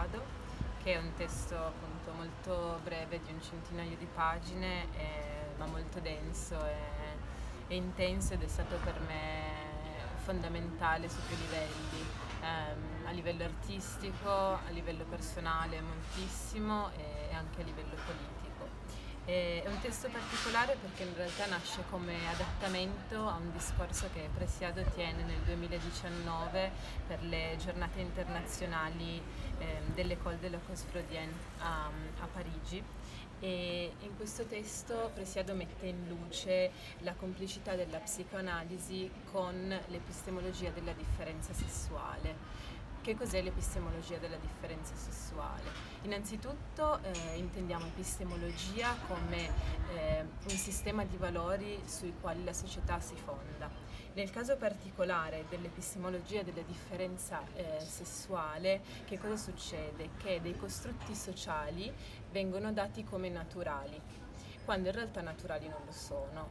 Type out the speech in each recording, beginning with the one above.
Preciado, che è un testo appunto molto breve, di un centinaio di pagine, ma molto denso e intenso, ed è stato per me fondamentale su più livelli, a livello artistico, a livello personale moltissimo e anche a livello politico. È un testo particolare perché in realtà nasce come adattamento a un discorso che Preciado tiene nel 2019 per le giornate internazionali dell'École de la Cosfrodienne a Parigi, e in questo testo Preciado mette in luce la complicità della psicoanalisi con l'epistemologia della differenza sessuale. Che cos'è l'epistemologia della differenza sessuale? Innanzitutto intendiamo epistemologia come un sistema di valori sui quali la società si fonda. Nel caso particolare dell'epistemologia della differenza sessuale, che cosa succede? Che dei costrutti sociali vengono dati come naturali, quando in realtà naturali non lo sono.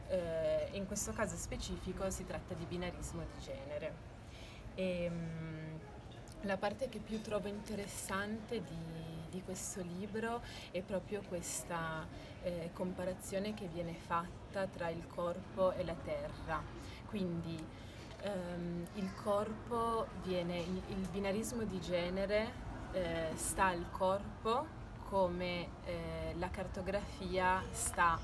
In questo caso specifico si tratta di binarismo di genere. La parte che più trovo interessante di questo libro è proprio questa comparazione che viene fatta tra il corpo e la terra. Quindi il corpo viene, il binarismo di genere sta al corpo come la cartografia sta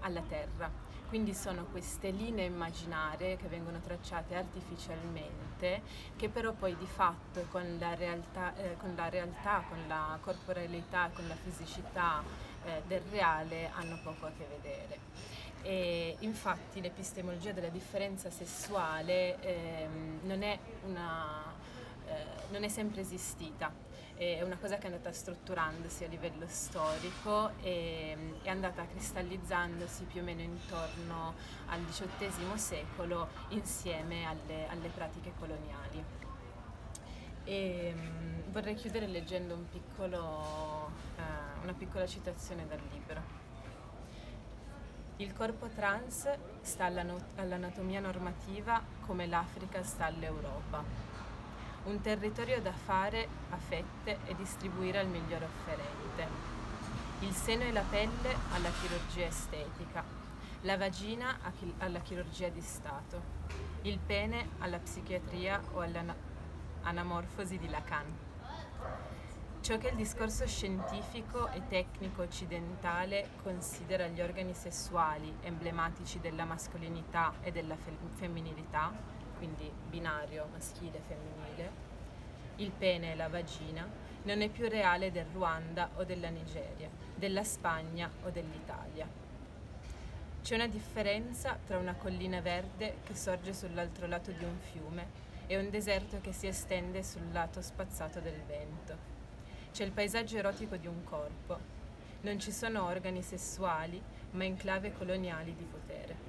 alla terra. Quindi sono queste linee immaginarie che vengono tracciate artificialmente, che però poi di fatto con la realtà, con la corporealità, con la fisicità del reale hanno poco a che vedere. E infatti l'epistemologia della differenza sessuale non è sempre esistita, è una cosa che è andata strutturandosi a livello storico e è andata cristallizzandosi più o meno intorno al XVIII secolo insieme alle pratiche coloniali. E vorrei chiudere leggendo una piccola citazione dal libro. Il corpo trans sta all'anatomia normativa come l'Africa sta all'Europa. Un territorio da fare a fette e distribuire al miglior offerente. Il seno e la pelle alla chirurgia estetica, la vagina alla chirurgia di Stato, il pene alla psichiatria o all'anamorfosi di Lacan. Ciò che il discorso scientifico e tecnico occidentale considera gli organi sessuali emblematici della mascolinità e della femminilità, quindi binario maschile e femminile, il pene e la vagina, non è più reale del Ruanda o della Nigeria, della Spagna o dell'Italia. C'è una differenza tra una collina verde che sorge sull'altro lato di un fiume e un deserto che si estende sul lato spazzato del vento. C'è il paesaggio erotico di un corpo. Non ci sono organi sessuali, ma enclave coloniali di potere.